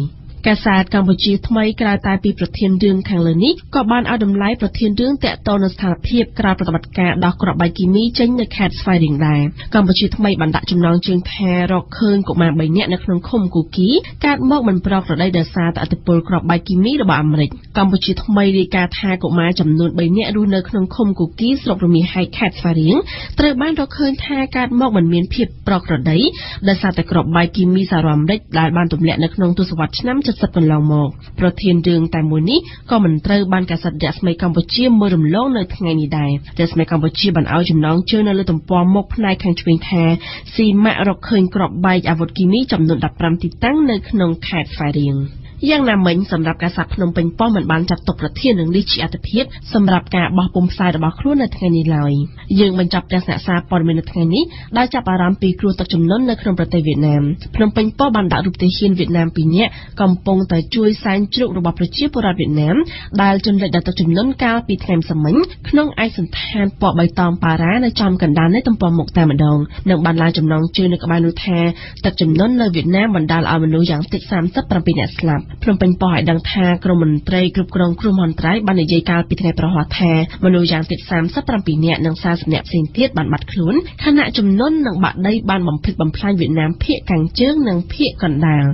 ការសាទកម្ពុជាថ្មីក្រៅតែពីប្រធានរឿងខាងលើនេះក៏បានឲ្យតម្លៃប្រធានរឿងតាក់ទងនឹងស្ថានភាពក្រៅប្រតិបត្តិការដោះក្របបែកគីមីចេញនៅខេត្តស្វាយរៀងដែរកម្ពុជាថ្មីបានដាក់ចំណងជើងថារកឃើញកុមារ 3 នាក់នៅក្នុងឃុំគូគីកើតមកមិនប្រកបដោយដោយសារតែអតិពលក្របបែកគីមីរបស់អាមេរិកកម្ពុជាថ្មីរាយការណ៍ថាកុមារចំនួន 3 នាក់រស់នៅក្នុងឃុំគូគីស្រុករមីហៃខេត្តស្វាយរៀងត្រូវបានរកឃើញថាកើតមកមិនមានភាពប្រក្រតីដោយសារតែក្របបែកគីមីសារ៉ាអាមេរិកដែលបានទម្លាក់នៅក្នុងទសវត្សរ៍ឆ្នាំ 70 កន្លងមក ប្រធានរឿងតែមួយនេះក៏មិនត្រូវបានកាសែតរស្មីកម្ពុជាមើលរំលងនៅថ្ងៃនេះដែររដ្ឋស្មីកម្ពុជាបានឲ្យចំណងជើងនៅលើទំព័រមុខផ្នែកខាងឆ្វេងថាស៊ីម៉ាក់រកឃើញក្របបែកអាវុធគីមីចំនួន 15 ទីតាំងនៅក្នុងខេត្តស្វាយរៀង Yang na ming some rapkasap num ping pom and band up top rotin and leech at the pit, some rapka bapum side about cruna tiny line. Yang when chap does not sap or minute tiny, like up around pig crew touch non the crumpet Vietnam. Plum ping pom and that ruptation Vietnam pinet, compong the joy sign true about the chip or Vietnam, dial to let that touch non car pit time some mink, knung ice and hand pot by Tom Paran, a chum can done it and pom mock time down. No band like nung tunic by no tear, touch non the Vietnam and dial avenue young stick some sub from peanut slap. ព្រមពេញប៉ោឲ្យដឹងថាក្រមមន្ត្រីគ្រប់គ្រងគ្រោះមន្ត្រីបាននិយាយការពីថ្ងៃប្រហ័សថាមនុស្សយ៉ាងតិច 37 នាក់និង 40 នាក់ផ្សេងទៀតបានបាត់ខ្លួនខណៈចំនួននឹងបាក់ដីបានបំផ្លិចបំផ្លាញវៀតណាមភាគខាងជើងនិងភាគកណ្ដាល